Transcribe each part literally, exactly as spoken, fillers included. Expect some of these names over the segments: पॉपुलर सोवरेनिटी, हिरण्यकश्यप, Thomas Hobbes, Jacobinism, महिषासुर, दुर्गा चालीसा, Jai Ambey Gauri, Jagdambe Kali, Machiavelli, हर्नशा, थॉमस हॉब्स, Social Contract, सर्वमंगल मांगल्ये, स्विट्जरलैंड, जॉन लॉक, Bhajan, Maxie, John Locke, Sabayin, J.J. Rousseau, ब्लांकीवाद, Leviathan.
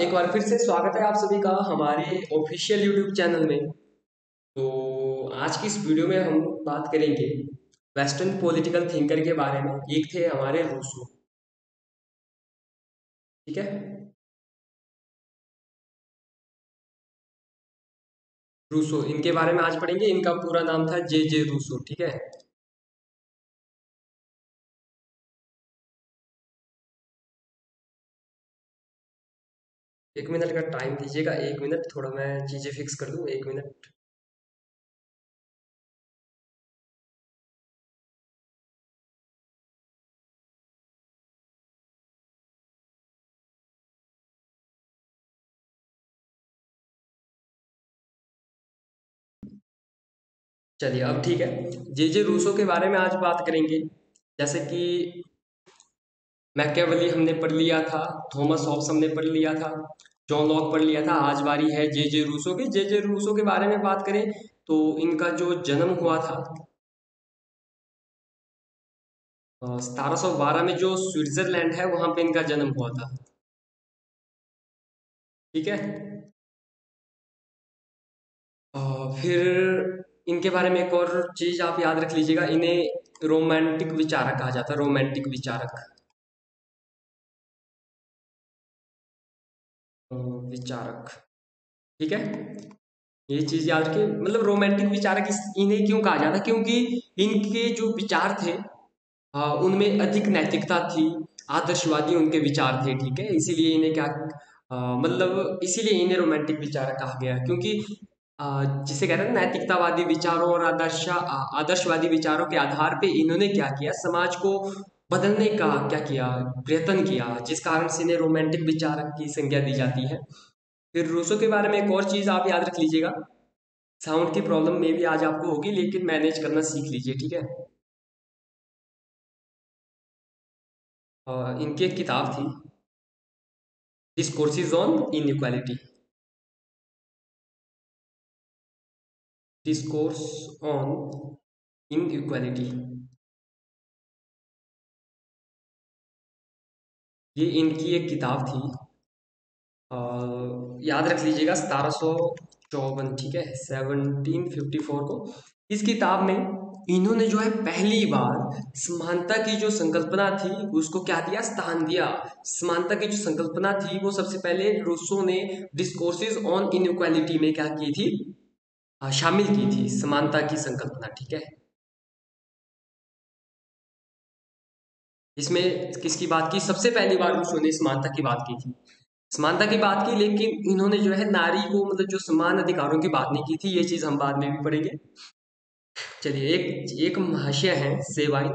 एक बार फिर से स्वागत है आप सभी का हमारे ऑफिशियल यूट्यूब चैनल में। तो आज की इस वीडियो में हम बात करेंगे वेस्टर्न पॉलिटिकल थिंकर के बारे में। एक थे हमारे रूसो, ठीक है, रूसो। इनके बारे में आज पढ़ेंगे। इनका पूरा नाम था जे जे रूसो, ठीक है। एक मिनट का टाइम दीजिएगा, एक मिनट, थोड़ा मैं चीजें फिक्स कर दूं, एक मिनट। चलिए अब ठीक है, जे जे रूसो के बारे में आज बात करेंगे। जैसे कि मैकियावेली हमने पढ़ लिया था, थॉमस हॉब्स हमने पढ़ लिया था, जॉन लॉक पढ़ लिया था। आज बारी है जे जे रूसो की। जे जे रूसो के बारे में बात करें तो इनका जो जन्म हुआ था सतारह सौ बारह में, जो स्विट्जरलैंड है वहां पे इनका जन्म हुआ था, ठीक है। आ, फिर इनके बारे में एक और चीज आप याद रख लीजिएगा, इन्हें रोमांटिक विचारक कहा जाता है, रोमांटिक विचारक विचारक ठीक है, ये चीज याद रखिए। मतलब रोमांटिक विचारक इन्हें क्यों कहा जाता है? क्योंकि इनके जो विचार थे आ, उनमें अधिक नैतिकता थी, आदर्शवादी उनके विचार थे, ठीक है। इसीलिए इन्हें क्या आ, मतलब इसीलिए इन्हें रोमांटिक विचारक कहा गया, क्योंकि आ, जिसे कहते हैं नैतिकतावादी विचारों और आदर्श आदर्शवादी विचारों के आधार पे इन्होंने क्या किया, समाज को बदलने का क्या किया, प्रयत्न किया, जिस कारण से इन्हें रोमांटिक विचारक की संज्ञा दी जाती है। फिर रूसो के बारे में एक और चीज़ आप याद रख लीजिएगा, साउंड की प्रॉब्लम में भी आज आपको होगी, लेकिन मैनेज करना सीख लीजिए, ठीक है। आ, इनकी एक किताब थी discourses on inequality, discourse on inequality. ये इनकी एक किताब थी, आ, याद रख लीजिएगा सतारह सौ चौवन, ठीक है, सेवनटीन फिफ्टी फोर को। इस किताब में इन्होंने जो है पहली बार समानता की जो संकल्पना थी उसको क्या दिया, स्थान दिया। समानता की जो संकल्पना थी वो सबसे पहले रूसो ने डिस्कोर्सेज ऑन इनइक्वालिटी में क्या की थी, आ, शामिल की थी, समानता की संकल्पना, ठीक है। इसमें किसकी बात की? सबसे पहली बार रूसो ने समानता की बात की थी, समानता की बात की, लेकिन इन्होंने जो है नारी को मतलब जो समान अधिकारों की बात नहीं की थी। ये चीज हम बाद में भी पढ़ेंगे। चलिए, एक एक महाशय है सेबाइन,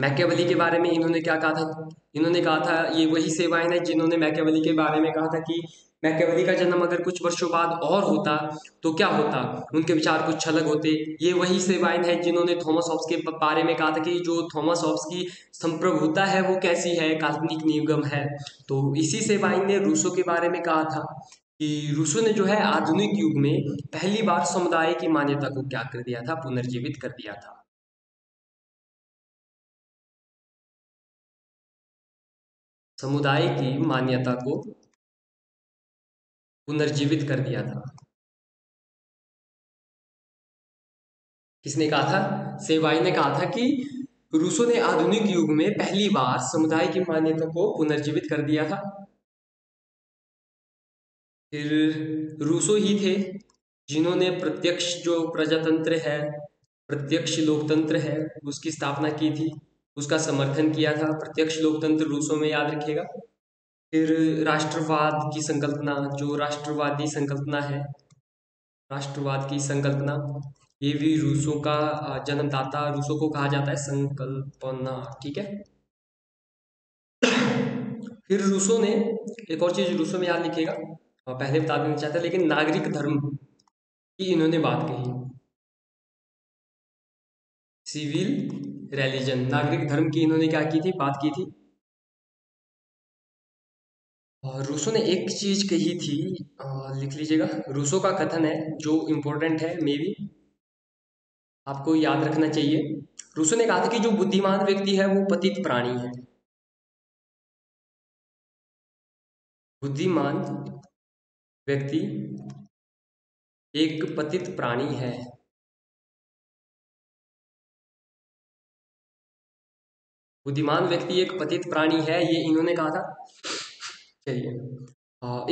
मैकियावेली के बारे में इन्होंने क्या कहा था? इन्होंने कहा था, ये वही सेबाइन है जिन्होंने मैकियावेली के बारे में कहा था कि मैकियावेली का जन्म अगर कुछ वर्षों बाद और होता तो क्या होता, उनके विचार कुछ अलग होते। ये वही सेबाइन है जिन्होंने थॉमस हॉब्स के बारे में कहा था कि जो थॉमस हॉब्स की संप्रभुता है वो कैसी है, काल्पनिक निगम है। तो इसी सेबाइन ने रूसो के बारे में कहा था कि रूसो ने जो है आधुनिक युग में पहली बार समुदाय की मान्यता को क्या कर दिया था, पुनर्जीवित कर दिया था। समुदाय की मान्यता को पुनर्जीवित कर दिया था। किसने कहा था? सेबाइन ने कहा था कि रूसो ने आधुनिक युग में पहली बार समुदाय की मान्यता को पुनर्जीवित कर दिया था। फिर रूसो ही थे जिन्होंने प्रत्यक्ष जो प्रजातंत्र है, प्रत्यक्ष लोकतंत्र है, उसकी स्थापना की थी, उसका समर्थन किया था। प्रत्यक्ष लोकतंत्र रूसो में याद रखिएगा। फिर राष्ट्रवाद की संकल्पना, जो राष्ट्रवादी संकल्पना है, राष्ट्रवाद की संकल्पना, ये भी रूसो का जन्मदाता, रूसो को कहा जाता है संकल्पना, ठीक है। फिर रूसो ने एक और चीज रूसो में याद लिखेगा, पहले बता देना चाहता है, लेकिन नागरिक धर्म की इन्होंने बात कही, सिविल रिलीजन, नागरिक धर्म की इन्होंने क्या की थी, बात की थी। और रूसो ने एक चीज कही थी, आ, लिख लीजिएगा, रूसो का कथन है जो इम्पोर्टेंट है, मे बी आपको याद रखना चाहिए। रूसो ने कहा था कि जो बुद्धिमान व्यक्ति है वो पतित प्राणी है, बुद्धिमान व्यक्ति एक पतित प्राणी है। बुद्धिमान व्यक्ति एक पतित प्राणी है, ये इन्होंने कहा था। चलिए,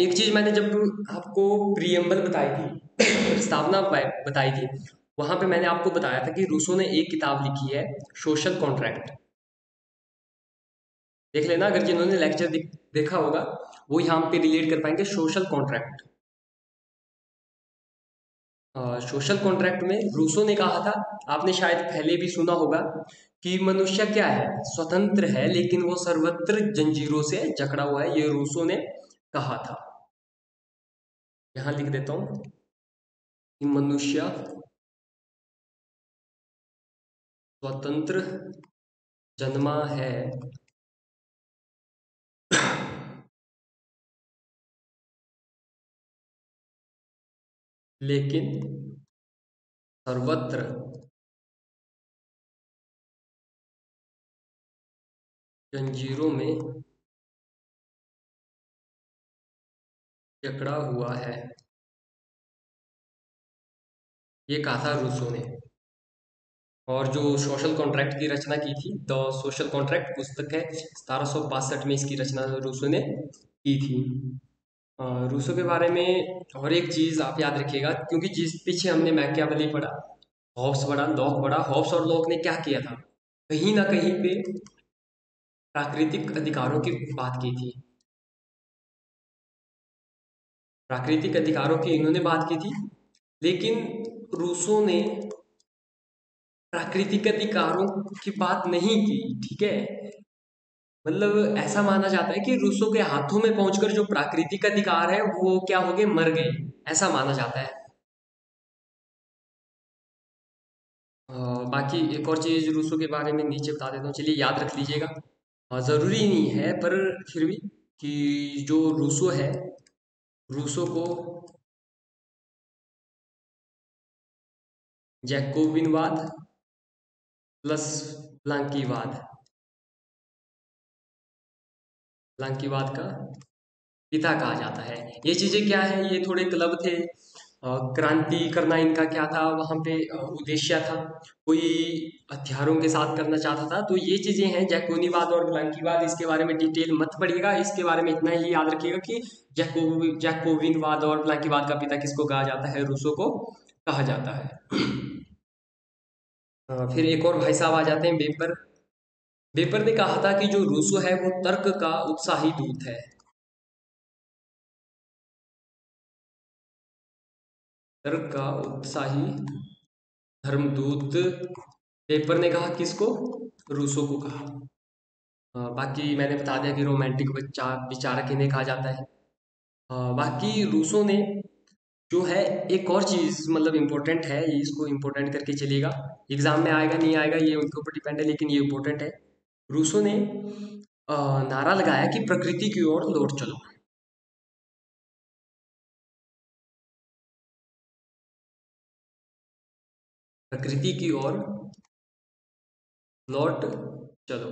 एक चीज मैंने जब आपको प्रियम्बल बताई थी, प्रस्तावना बताई थी, वहां पे मैंने आपको बताया था कि रूसो ने एक किताब लिखी है सोशल कॉन्ट्रैक्ट। देख लेना, अगर जिन्होंने लेक्चर देखा होगा वो यहाँ पे रिलेट कर पाएंगे। सोशल कॉन्ट्रैक्ट, सोशल कॉन्ट्रैक्ट में रूसो ने कहा था, आपने शायद पहले भी सुना होगा, कि मनुष्य क्या है, स्वतंत्र है लेकिन वो सर्वत्र जंजीरों से जकड़ा हुआ है। ये रूसो ने कहा था। यहाँ लिख देता हूँ कि मनुष्य स्वतंत्र जन्मा है लेकिन सर्वत्र जंजीरों में जकड़ा हुआ है। ये कहा था रूसो ने। और जो सोशल कॉन्ट्रैक्ट की रचना की थी, द सोशल कॉन्ट्रैक्ट पुस्तक है, सतारह सौ बासठ में इसकी रचना रूसो ने की थी। रूसो के बारे में और एक चीज़ आप याद रखिएगा, क्योंकि जिस पीछे हमने मैकियावेली पढ़ा, हॉब्स पढ़ा, लॉक पढ़ा, हॉब्स और लॉक ने क्या किया था, कहीं ना कहीं पे प्राकृतिक अधिकारों की बात की थी। प्राकृतिक अधिकारों की इन्होंने बात की थी, लेकिन रूसो ने प्राकृतिक अधिकारों की बात नहीं की। ठीक है, मतलब ऐसा माना जाता है कि रूसो के हाथों में पहुंचकर जो प्राकृतिक अधिकार है वो क्या हो गए, मर गए, ऐसा माना जाता है। आ, बाकी एक और चीज रूसो के बारे में नीचे बता देता हूँ, चलिए याद रख लीजिएगा, जरूरी नहीं है पर फिर भी, कि जो रूसो है, रूसो को जैकोबिनवाद प्लस ब्लांकीवाद, ब्लांकीवाद का पिता कहा जाता है। ये चीजें क्या है, ये थोड़े क्लब थे, क्रांति करना इनका क्या था, वहां पे उद्देश्य था, कोई हथियारों के साथ करना चाहता था। तो ये चीजें हैं जैकोबिनवाद और ब्लांकीवाद। इसके बारे में डिटेल मत पढ़िएगा, इसके बारे में इतना ही याद रखिएगा कि जैकोब जैकोबिनवाद और ब्लांकीवाद का पिता किसको कहा जाता है, रूसो को कहा जाता है। फिर एक और भाई साहब आ जाते हैं बेपर। बेपर ने कहा था कि जो रूसो है वो तर्क का उत्साही दूत है। तर्क का उत्साही धर्मदूत बेपर ने कहा, किसको, रूसो को कहा। बाकी मैंने बता दिया कि रोमांटिक विचारक इन्हें कहा जाता है। बाकी रूसो ने जो है एक और चीज़, मतलब इम्पोर्टेंट है, इसको इम्पोर्टेंट करके चलिएगा, एग्जाम में आएगा नहीं आएगा ये उनके ऊपर डिपेंड है, लेकिन ये इम्पोर्टेंट है। रूसो ने नारा लगाया कि प्रकृति की ओर लौट चलो। प्रकृति की ओर लौट चलो,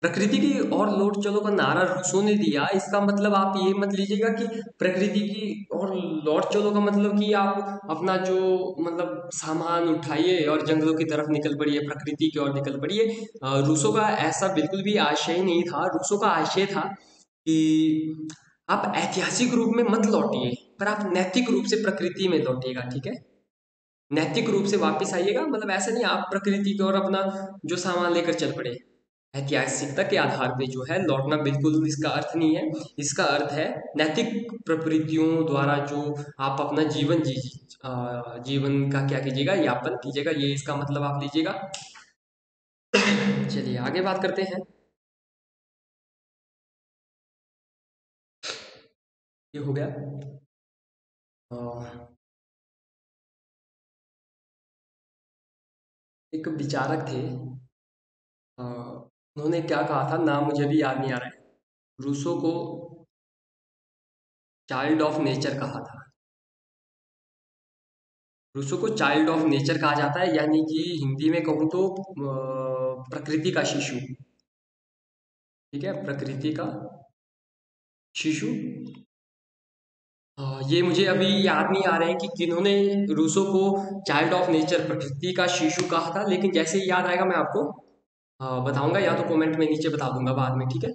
प्रकृति की ओर लौट चलो का नारा रूसो ने दिया। इसका मतलब आप ये मत लीजिएगा कि प्रकृति की ओर लौट चलो का मतलब कि आप अपना जो मतलब सामान उठाइए और जंगलों की तरफ निकल पड़िए, प्रकृति की ओर निकल पड़िए। रूसो का ऐसा बिल्कुल भी आशय नहीं था। रूसो का आशय था कि आप ऐतिहासिक रूप में मत लौटिए, पर आप नैतिक रूप से प्रकृति में लौटिएगा। ठीक है, नैतिक रूप से वापस आइएगा, मतलब ऐसा नहीं आप प्रकृति की ओर अपना जो सामान लेकर चल पड़े। ऐतिहासिकता के आधार पे जो है लौटना, बिल्कुल इसका अर्थ नहीं है। इसका अर्थ है नैतिक प्रवृत्तियों द्वारा जो आप अपना जीवन जी जीवन का क्या कीजिएगा, यापन कीजिएगा, ये इसका मतलब आप लीजिएगा। चलिए आगे बात करते हैं। ये हो गया। एक विचारक थे, उन्होंने क्या कहा था, नाम मुझे भी याद नहीं आ रहा है। रूसो को चाइल्ड ऑफ नेचर कहा था। रूसो को चाइल्ड ऑफ नेचर कहा जाता है, यानी कि हिंदी में कहूँ तो प्रकृति का शिशु। ठीक है, प्रकृति का शिशु। ये मुझे अभी याद नहीं आ रहे हैं कि किन्होंने रूसो को चाइल्ड ऑफ नेचर, प्रकृति का शिशु कहा था, लेकिन जैसे ही याद आएगा मैं आपको बताऊंगा या तो कमेंट में नीचे बता दूंगा बाद में, ठीक है।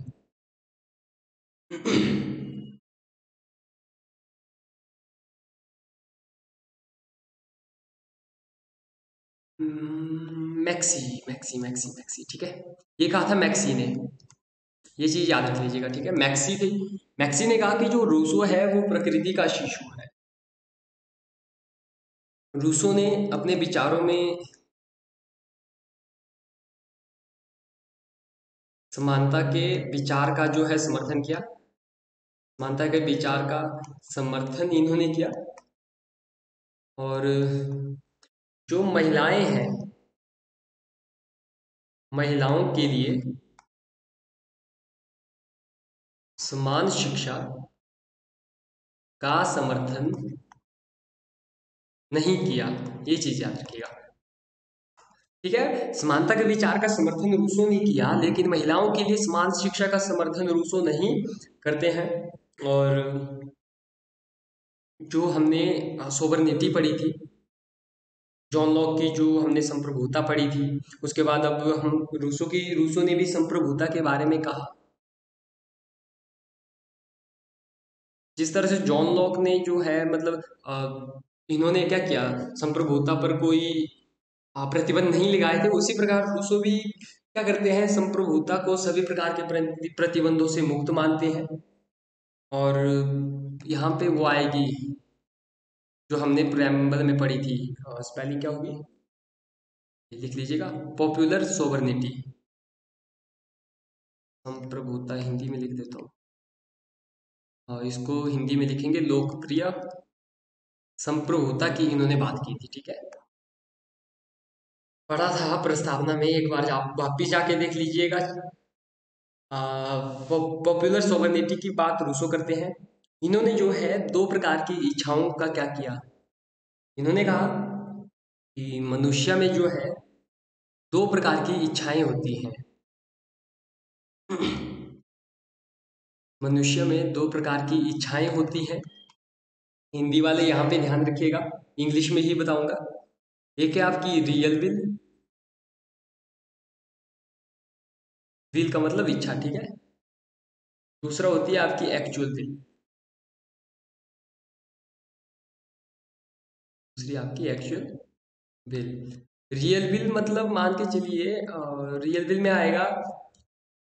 मैक्सी मैक्सी मैक्सी मैक्सी ठीक है, ये कहा था मैक्सी ने, ये चीज याद रख लीजिएगा, ठीक है। मैक्सी थी मैक्सी ने कहा कि जो रूसो है वो प्रकृति का शिशु है। रूसो ने अपने विचारों में समानता के विचार का जो है समर्थन किया, समानता के विचार का समर्थन इन्होंने किया, और जो महिलाएं हैं, महिलाओं के लिए समान शिक्षा का समर्थन नहीं किया, ये चीज याद रखिएगा, ठीक है। समानता के विचार का समर्थन रूसो ने किया, लेकिन महिलाओं के लिए समान शिक्षा का समर्थन रूसो नहीं करते हैं। और जो हमने सोबरनीति पढ़ी थी, जॉन लॉक की जो हमने संप्रभुता पढ़ी थी, उसके बाद अब हम रूसो की रूसो ने भी संप्रभुता के बारे में कहा। जिस तरह से जॉन लॉक ने जो है मतलब इन्होंने क्या किया, संप्रभुता पर कोई प्रतिबंध नहीं लगाए थे, उसी प्रकार रूसो भी क्या करते हैं, संप्रभुता को सभी प्रकार के प्रतिबंधों से मुक्त मानते हैं। और यहाँ पे वो आएगी जो हमने प्रेम्बल में पढ़ी थी, स्पेलिंग क्या होगी लिख लीजिएगा, पॉपुलर सोवरेनिटी, संप्रभुता हिंदी में लिख देता हूँ, इसको हिंदी में लिखेंगे लोकप्रिय संप्रभुता की इन्होंने बात की थी, ठीक है। पढ़ा था प्रस्तावना में, एक बार आप वापिस जाके देख लीजिएगा। पॉपुलर सोवरेनिटी की बात रूसो करते हैं। इन्होंने जो है दो प्रकार की इच्छाओं का क्या किया, इन्होंने कहा कि मनुष्य में जो है दो प्रकार की इच्छाएं होती हैं, मनुष्य में दो प्रकार की इच्छाएं होती हैं। हिंदी वाले यहाँ पे ध्यान रखिएगा, इंग्लिश में ही बताऊंगा। एक है आपकी रियल विल, विल का मतलब इच्छा, ठीक है। दूसरा होती है आपकी एक्चुअल विल, दूसरी आपकी एक्चुअल विल। रियल विल मतलब मान के चलिए, रियल विल में आएगा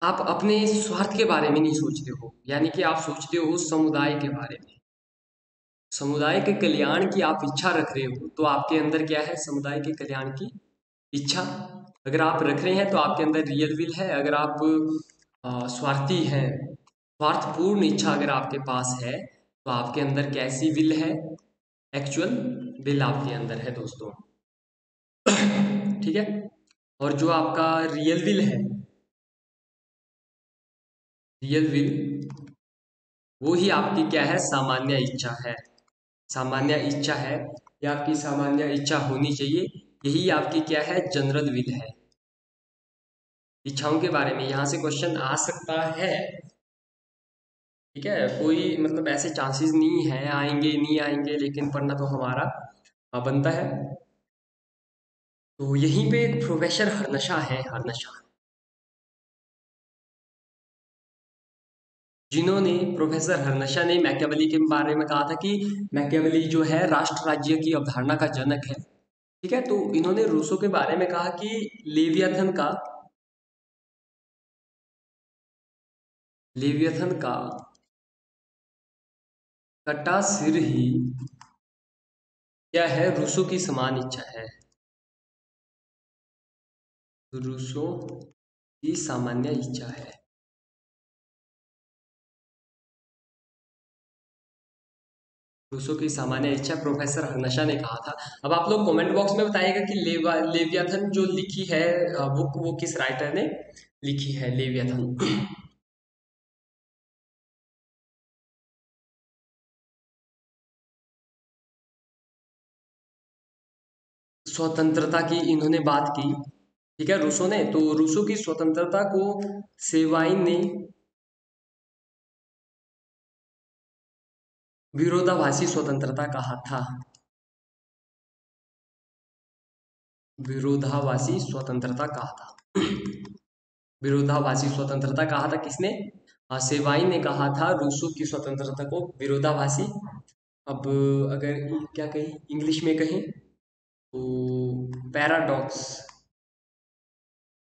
आप अपने स्वार्थ के बारे में नहीं सोचते हो, यानी कि आप सोचते हो समुदाय के बारे में, समुदाय के कल्याण की आप इच्छा रख रहे हो, तो आपके अंदर क्या है, समुदाय के कल्याण की इच्छा अगर आप रख रहे हैं तो आपके अंदर रियल विल है। अगर आप आ, स्वार्थी हैं, स्वार्थपूर्ण इच्छा अगर आपके पास है तो आपके अंदर कैसी विल है, एक्चुअल विल आपके अंदर है दोस्तों, ठीक है। और जो आपका रियल विल है, रियल विल वो ही आपकी क्या है, सामान्य इच्छा है, सामान्य इच्छा है, या आपकी सामान्य इच्छा होनी चाहिए, यही आपकी क्या है, जनरल विल है। इच्छाओं के बारे में यहाँ से क्वेश्चन आ सकता है, ठीक है, कोई मतलब ऐसे चांसेस नहीं है, आएंगे नहीं आएंगे, लेकिन पढ़ना तो हमारा बनता है। तो यहीं पे एक प्रोफेसर हर्नशा है, हर्नशा जिन्होंने, प्रोफेसर हर्नशा ने मैकियावेली के बारे में कहा था कि मैकियावेली जो है राष्ट्र राज्य की अवधारणा का जनक है, ठीक है। तो इन्होंने रूसो के बारे में कहा कि लेवियाथन का लेवियाथन का कटा सिर ही क्या है, रूसो की समान इच्छा है, रूसो की सामान्य इच्छा है। रूसो की सामान्य इच्छा प्रोफेसर हर्नशा ने कहा था। अब आप लोग कमेंट बॉक्स में बताइएगा कि लेवियाथन जो लिखी है बुक, वो किस राइटर ने लिखी है लेवियाथन। स्वतंत्रता की इन्होंने बात की, ठीक है, रूसो ने। तो रूसो की स्वतंत्रता को सेबाइन ने विरोधाभासी स्वतंत्रता कहा था। विरोधाभासी स्वतंत्रता कहा था विरोधाभासी स्वतंत्रता कहा था किसने? सेबाइन ने कहा था रूसो की स्वतंत्रता को विरोधाभासी। अब अगर क्या कहें, इंग्लिश में कहें तो पैराडॉक्स,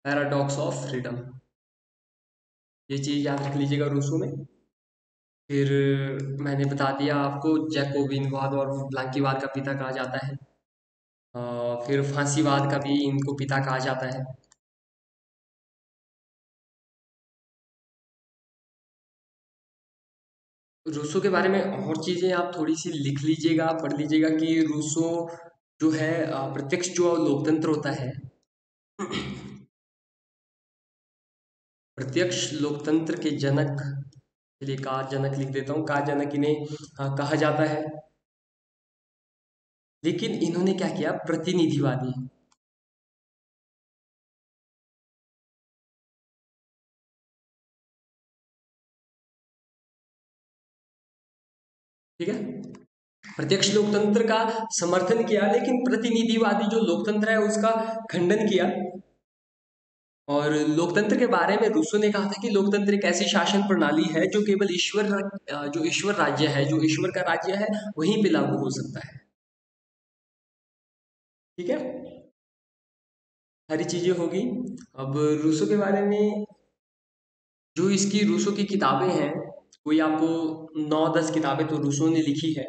पैराडॉक्स ऑफ फ्रीडम। ये चीज याद रख लीजिएगा रूसो में। फिर मैंने बता दिया आपको जैकोबिनवाद और ब्लांकीवाद का पिता कहा जाता है। फिर फांसीवाद का भी इनको पिता कहा जाता है। रूसो के बारे में और चीजें आप थोड़ी सी लिख लीजिएगा, पढ़ लीजिएगा कि रूसो जो है प्रत्यक्ष जो लोकतंत्र होता है, प्रत्यक्ष लोकतंत्र के जनक के लिए का जनक लिख देता हूँ, का जनक इन्हें कहा जाता है। लेकिन इन्होंने क्या किया, प्रतिनिधिवादी, ठीक है, प्रत्यक्ष लोकतंत्र का समर्थन किया लेकिन प्रतिनिधिवादी जो लोकतंत्र है उसका खंडन किया। और लोकतंत्र के बारे में रूसो ने कहा था कि लोकतंत्र एक ऐसी शासन प्रणाली है जो केवल ईश्वर जो ईश्वर राज्य है जो ईश्वर का राज्य है वहीं पे लागू हो सकता है। ठीक है, सारी चीजें होगी। अब रूसो के बारे में जो इसकी रूसो की किताबें हैं, कोई आपको नौ दस किताबें तो रूसो ने लिखी है,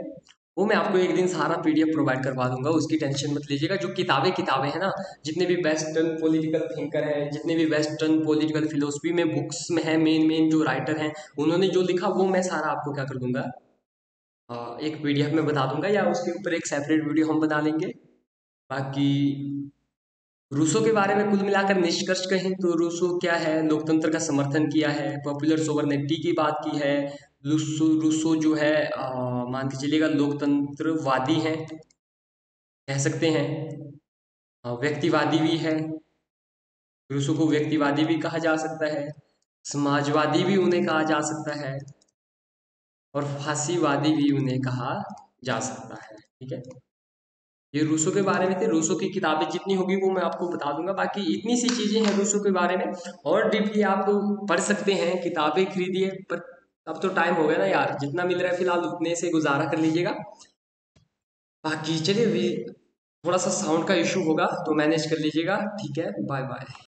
वो मैं आपको एक दिन सारा पीडीएफ प्रोवाइड करवा दूंगा, उसकी टेंशन मत लीजिएगा। जो किताबें किताबें हैं ना, जितने भी वेस्टर्न पॉलिटिकल थिंकर हैं, जितने भी वेस्टर्न पॉलिटिकल फिलोसफी में बुक्स में है, मेन मेन जो राइटर हैं उन्होंने जो लिखा वो मैं सारा आपको क्या कर दूंगा, एक पीडीएफ में बता दूंगा, या उसके ऊपर एक सेपरेट वीडियो हम बना लेंगे। बाकी रूसो के बारे में कुल मिलाकर निष्कर्ष कहें तो रूसो क्या है, लोकतंत्र का समर्थन किया है, पॉपुलर सोवरेनिटी की बात की है। रूसो रूसो जो है मान के चलिएगा लोकतंत्रवादी हैं कह सकते हैं, व्यक्तिवादी भी है, रूसो को व्यक्तिवादी भी कहा जा सकता है, समाजवादी भी उन्हें कहा जा सकता है, और फांसीवादी भी उन्हें कहा जा सकता है। ठीक है, ये रूसो के बारे में थे। रूसो की किताबें जितनी होगी वो मैं आपको बता दूंगा। बाकी इतनी सी चीजें हैं रूसो के बारे में, और डीपली आप पढ़ सकते हैं, किताबें खरीदिए। पर अब तो टाइम हो गया ना यार, जितना मिल रहा है फिलहाल उतने से गुजारा कर लीजिएगा। बाकी चलिए, थोड़ा सा साउंड का इशू होगा तो मैनेज कर लीजिएगा। ठीक है, बाय बाय।